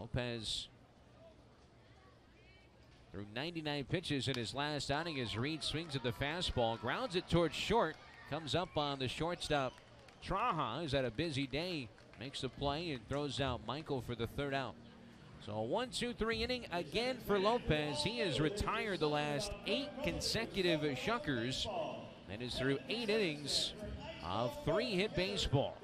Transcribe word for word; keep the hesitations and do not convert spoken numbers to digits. Lopez through ninety-nine pitches in his last outing as Reed swings at the fastball, grounds it towards short, comes up on the shortstop. Traha has had a busy day, makes the play and throws out Michael for the third out. So a one, two, three inning again for Lopez. He has retired the last eight consecutive Shuckers. That is through eight innings of three-hit baseball.